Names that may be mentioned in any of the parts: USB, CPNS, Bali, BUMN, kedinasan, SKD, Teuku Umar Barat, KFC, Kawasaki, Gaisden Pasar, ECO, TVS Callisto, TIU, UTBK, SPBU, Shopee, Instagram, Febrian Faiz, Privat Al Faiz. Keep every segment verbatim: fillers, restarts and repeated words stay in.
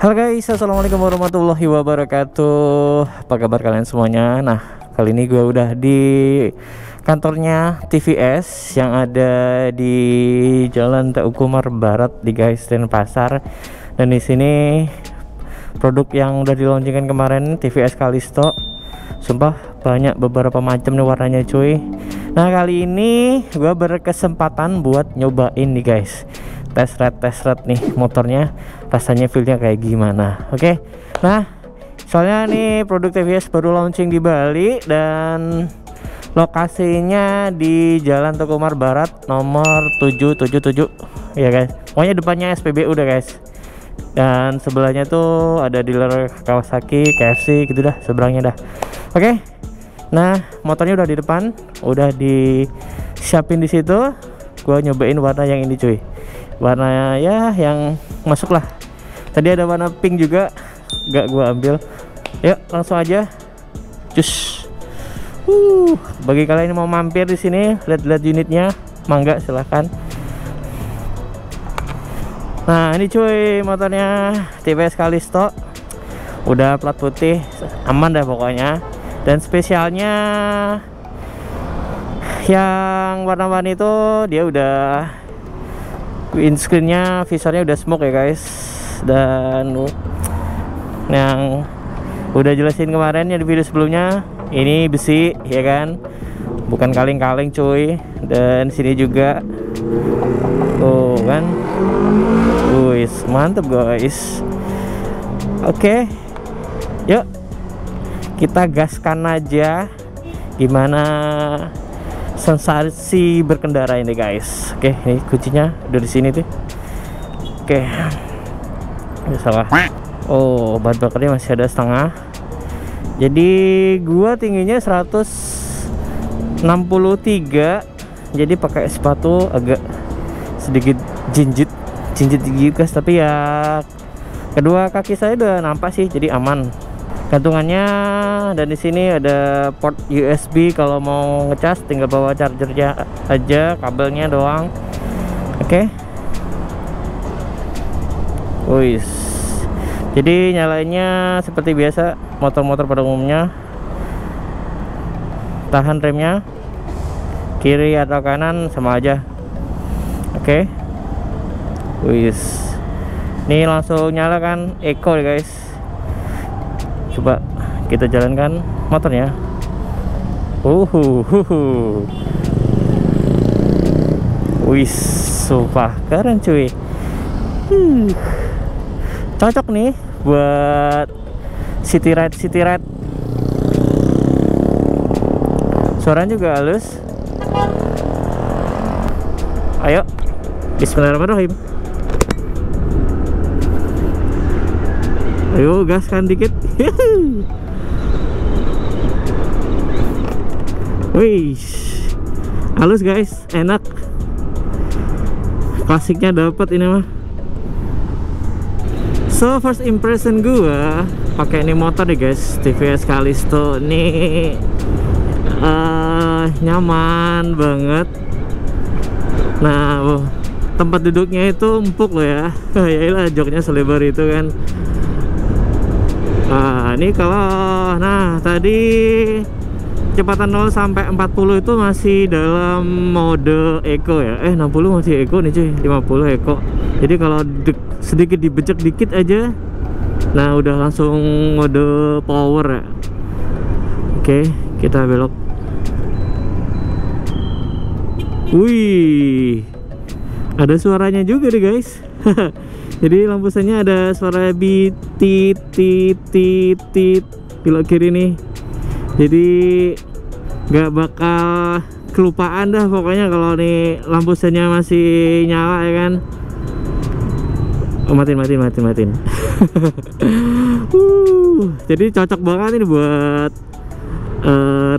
Halo guys, assalamualaikum warahmatullahi wabarakatuh. Apa kabar kalian semuanya? Nah, kali ini gue udah di kantornya T V S yang ada di Jalan Teuku Umar Barat di Gaisden Pasar. Dan di sini produk yang udah diluncurkan kemarin, T V S Callisto. Sumpah banyak, beberapa macam nih warnanya cuy. Nah, kali ini gue berkesempatan buat nyobain nih guys, tes rate tes rate nih motornya, rasanya feelnya kayak gimana. Oke okay? Nah, soalnya nih produk T V S baru launching di Bali dan lokasinya di Jalan Teuku Umar Barat nomor tujuh tujuh tujuh ya guys, pokoknya depannya S P B U udah guys, dan sebelahnya tuh ada dealer Kawasaki, K F C gitu dah seberangnya dah. Oke okay? Nah, motornya udah di depan, udah disiapin di situ. Gua nyobain warna yang ini cuy, warna ya yang masuk lah. Tadi ada warna pink juga, nggak gua ambil. Yuk langsung aja cus. Uh, bagi kalian yang mau mampir di sini lihat-lihat unitnya, mangga silahkan. Nah, ini cuy motornya T V S Callisto, udah plat putih, aman dah pokoknya. Dan spesialnya yang warna-warni itu dia udah windscreennya, visornya udah smoke ya guys. Dan yang udah jelasin kemarin ya di video sebelumnya, ini besi ya kan, bukan kaleng-kaleng cuy. Dan sini juga tuh kan, wih mantep guys. Oke okay, yuk kita gaskan aja gimana sensasi berkendara ini guys. Oke, ini kuncinya udah di sini tuh. Oke, nggak salah. Oh, bahan bakarnya masih ada setengah. Jadi gua tingginya seratus enam puluh tiga. Jadi pakai sepatu agak sedikit jinjit, jinjit gigi guys. Tapi ya kedua kaki saya udah nampak sih, jadi aman. Gantungannya, dan di sini ada port U S B kalau mau ngecas, tinggal bawa chargernya aja, kabelnya doang. Oke. Okay. Wih. Jadi nyalainnya seperti biasa motor-motor pada umumnya. Tahan remnya kiri atau kanan sama aja. Oke. Okay. Wih. Ini langsung nyalakan eco guys. Coba kita jalankan motornya. Uhuhuhu. Wih, sumpah keren cuy. Hmm. Cocok nih buat city ride city ride. Suaranya juga halus. Ayo, bismillahirrahmanirrahim. Ayo gaskan dikit. Wih, halus guys, enak. Klasiknya dapat ini mah. So first impression gua pakai ini motor deh guys, T V S Callisto nih, uh, nyaman banget. Nah, tempat duduknya itu empuk loh ya. Yaelah, joknya selebar itu kan. Nah, ini kalau, nah tadi kecepatan nol sampai empat puluh itu masih dalam mode eco ya. Eh, enam puluh masih eco nih cuy, lima puluh eco. Jadi kalau sedikit dibecek dikit aja, nah udah langsung mode power ya. Oke, kita belok. Wih, ada suaranya juga deh guys. Jadi lampu senya ada suara bi tit tit tit tit belok kiri nih. Jadi nggak bakal kelupaan dah pokoknya kalau nih lampu senya masih nyala ya kan. Oh, matiin matiin matiin matiin. uh, jadi cocok banget ini buat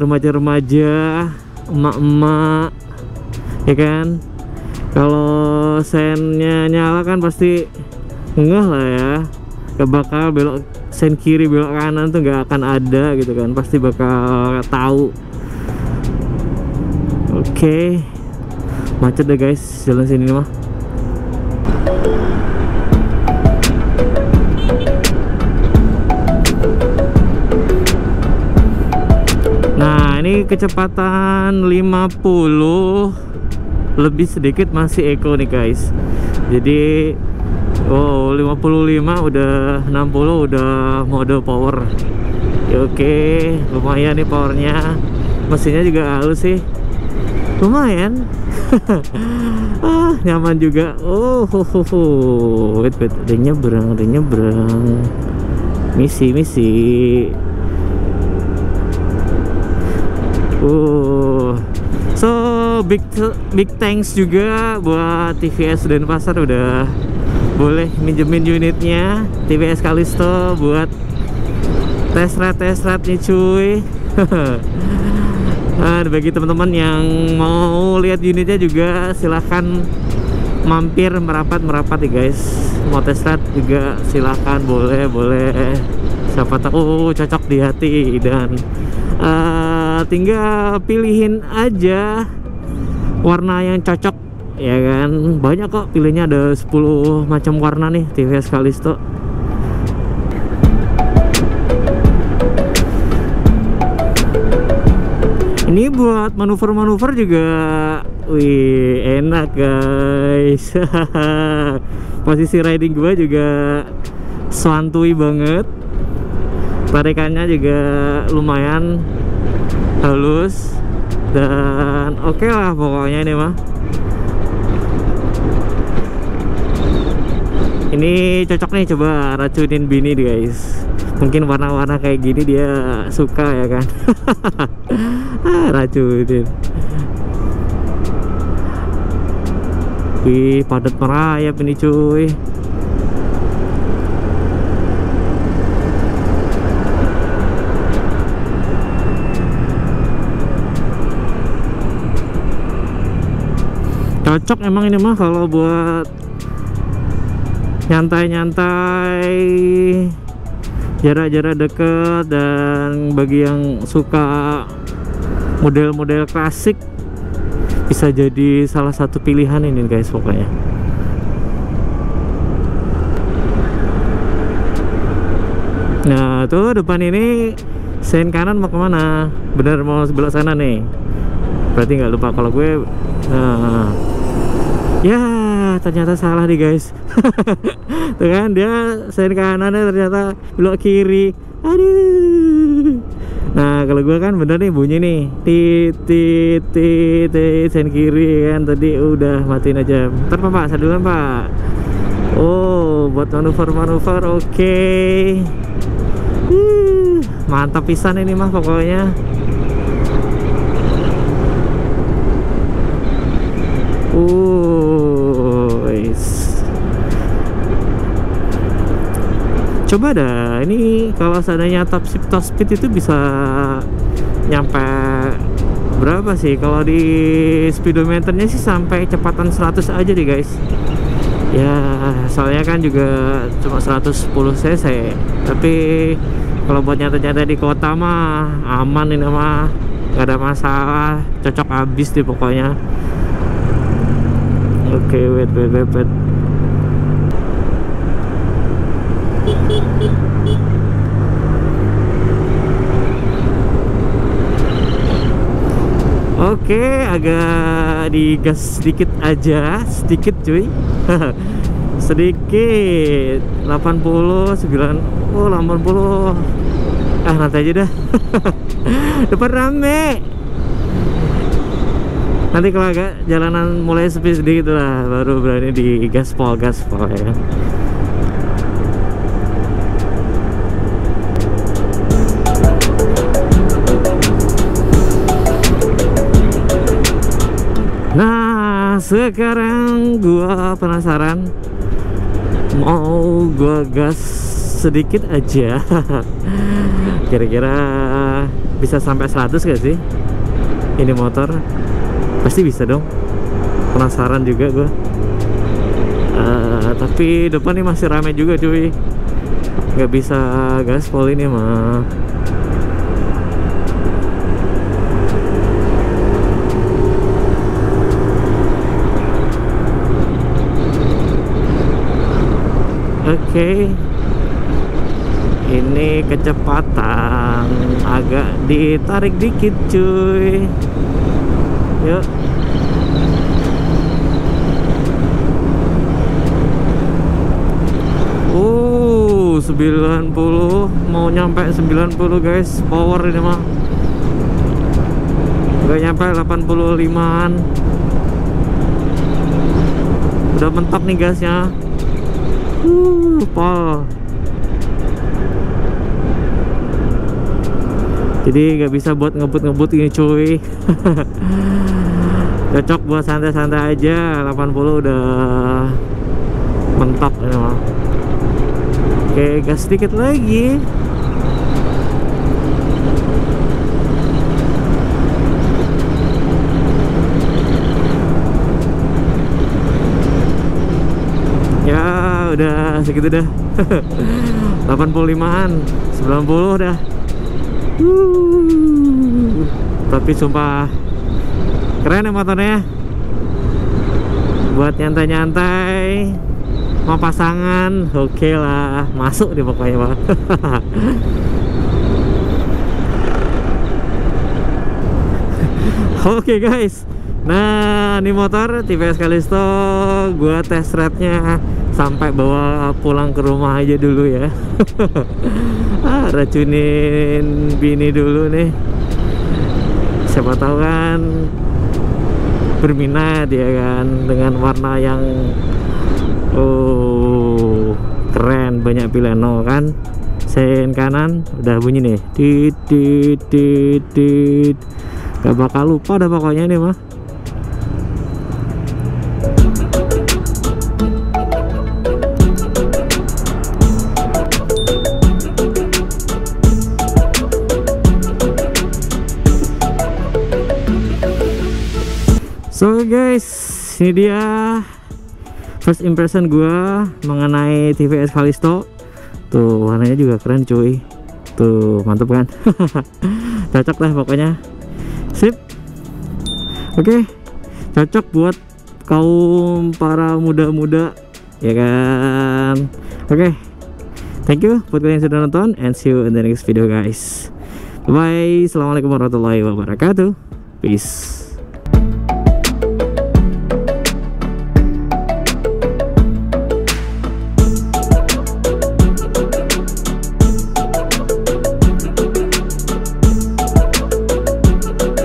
remaja-remaja, uh, emak-emak ya kan. Kalau sennya nyala kan pasti ngeh lah ya, gak bakal belok sen kiri belok kanan tuh gak akan ada gitu kan, pasti bakal tahu. Oke okay. Macet deh guys jalan sini mah. kecepatan lima puluh lebih sedikit masih eco nih guys. Jadi wow, lima puluh lima udah enam puluh udah mode power. Oke, lumayan nih powernya. Mesinnya juga halus sih, lumayan. Ah, nyaman juga. Oh, ho, ho, ho. Wait, wait, ada nyebrang, ada nyebrang. Misi, misi. Uh, so big big thanks juga buat T V S Gaisden Pasar udah boleh minjemin unitnya T V S Callisto buat tes ride tes ride nih cuy. Nah, bagi teman-teman yang mau lihat unitnya juga silahkan mampir merapat-merapat ya guys. Mau test ride juga silahkan, boleh-boleh. Siapa tahu cocok di hati dan uh, tinggal pilihin aja warna yang cocok ya kan. Banyak kok pilihnya, ada sepuluh macam warna nih T V S Callisto. Ini buat manuver-manuver juga, wih enak guys. Posisi riding gue juga swantui banget. Tarikannya juga lumayan halus dan oke okay lah pokoknya ini mah. Ini cocok nih, coba racunin bini guys. Mungkin warna-warna kayak gini dia suka ya kan. Ah, racunin. Wih, padat merayap ini cuy. Cocok emang ini mah kalau buat nyantai-nyantai, jarak-jarak deket, dan bagi yang suka model-model klasik bisa jadi salah satu pilihan ini guys pokoknya. Nah tuh depan ini sen kanan mau kemana? Bener mau sebelah sana nih. Berarti nggak lupa kalau gue. Nah, ya ternyata salah nih guys. Tuh kan dia sen kanannya ternyata belok kiri. Aduh. Nah kalau gue kan bener nih bunyi nih tit tit tit tit sen kiri kan tadi, udah matiin aja. Ntar pak sadulan pak. Oh buat manuver manuver oke. Okay. Uh, mantap pisan ini mah pokoknya. Uh, coba dah ini kalau seandainya top speed top speed itu bisa nyampe berapa sih? Kalau di speedometernya sih sampai kecepatan seratus aja deh guys. Ya soalnya kan juga cuma seratus sepuluh cc. Tapi kalau buat nyata-nyata di kota mah aman ini mah, gak ada masalah, cocok habis deh pokoknya. Oke, okay, wait wait wait wait. Oke, okay, agak digas sedikit aja, sedikit cuy. Sedikit. delapan puluh sembilan. Oh, delapan puluh. Ah, nanti aja dah. Depan rame. Nanti kalau agak jalanan mulai sepi sedikit lah baru berani di gaspol gaspol ya. Nah sekarang gua penasaran, mau gua gas sedikit aja. Kira-kira bisa sampai seratus gak sih ini motor? Pasti bisa dong, penasaran juga gue. Uh, tapi depan ini masih ramai juga cuy, nggak bisa gaspol ini mah. Oke, okay. Ini kecepatan agak ditarik dikit cuy. Yuk. Uh, sembilan puluh, mau nyampe sembilan puluh guys, power ini mah. Gak nyampe delapan puluh limaan. Udah mentap nih gasnya. Uh, pol. Jadi nggak bisa buat ngebut-ngebut ini cuy. Cocok buat santai-santai aja. delapan puluh udah mentap ini mah. Oke, gas sedikit lagi. Ya udah segitu dah. delapan puluh limaan, sembilan puluh dah. Uh, tapi sumpah keren ya motornya. Buat nyantai-nyantai mau pasangan oke okay lah, masuk di pokoknya Pak. Oke okay, guys, nah ini motor T V S Callisto gua test ride-nya sampai bawa pulang ke rumah aja dulu ya. Ah, racunin bini dulu nih, siapa tahu kan berminat ya kan, dengan warna yang oh keren, banyak pilihan. No kan, sen kanan udah bunyi nih, tit tit tit tit, gak bakal lupa dah pokoknya ini mah. So guys, ini dia first impression gua mengenai T V S Callisto. Tuh warnanya juga keren cuy. Tuh mantep kan. Cocok lah pokoknya. Sip. Oke, okay. Cocok buat kaum para muda-muda ya kan. Oke, okay. Thank you buat kalian yang sudah nonton, and see you in the next video guys. Bye, assalamualaikum warahmatullahi wabarakatuh. Peace.